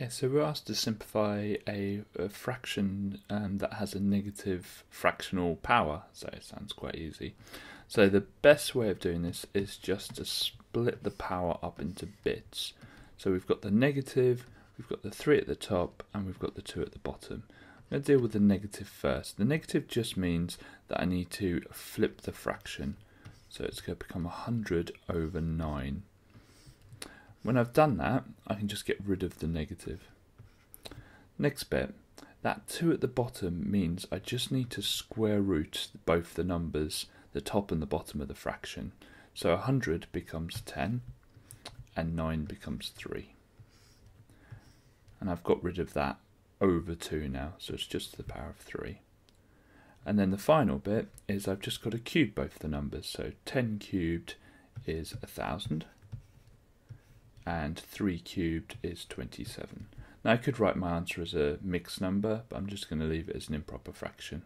Okay, so we're asked to simplify a fraction that has a negative fractional power, so it sounds quite easy. So the best way of doing this is just to split the power up into bits. So we've got the negative, we've got the 3 at the top, and we've got the 2 at the bottom. I'm going to deal with the negative first. The negative just means that I need to flip the fraction. So it's going to become 100 over 9. When I've done that, I can just get rid of the negative. Next bit, that 2 at the bottom means I just need to square root both the numbers, the top and the bottom of the fraction. So 100 becomes 10, and 9 becomes 3. And I've got rid of that over 2 now, so it's just to the power of 3. And then the final bit is I've just got to cube both the numbers, so 10 cubed is 1000. And 3 cubed is 27. Now I could write my answer as a mixed number, but I'm just going to leave it as an improper fraction.